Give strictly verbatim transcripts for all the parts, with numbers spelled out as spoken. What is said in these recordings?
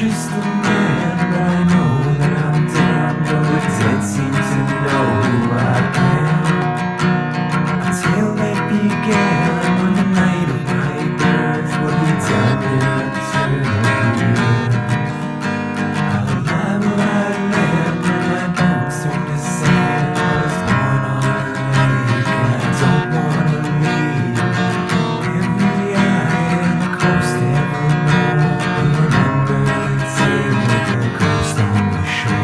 just a man, but I know that I'm down. But the dead seem to know who I am until they began. On the night of my birth, will be done in eternal years. How alive will I live when my bones turn to sand? I was born on a lake and I don't want to leave. Every eye and the coast ever more will remember the day with the ghost on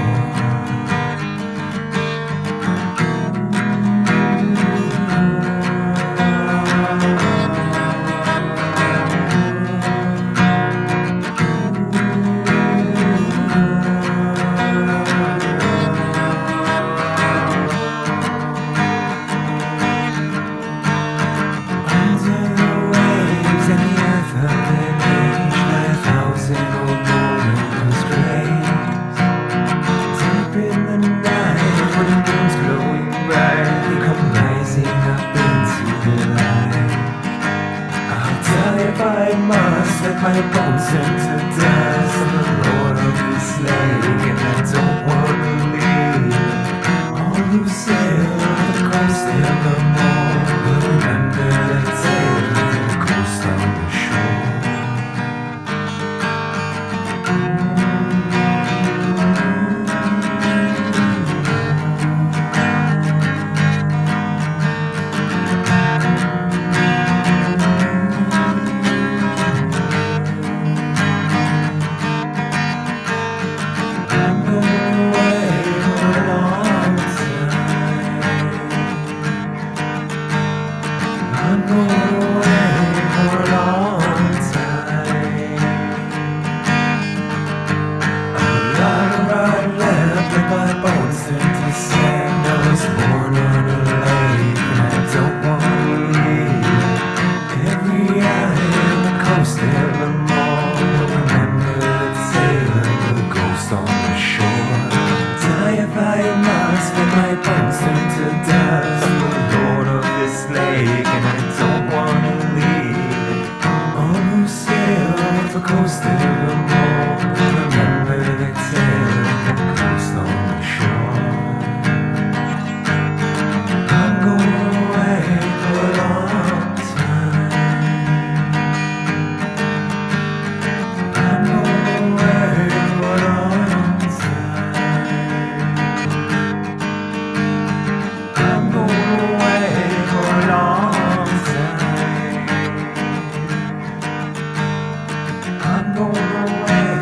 the must let my bones turn to dust. I'm the lord of this lake and I don't want to leave. All who sail on the coast evermore will remember the tale of the ghost on the shore. I'm going away.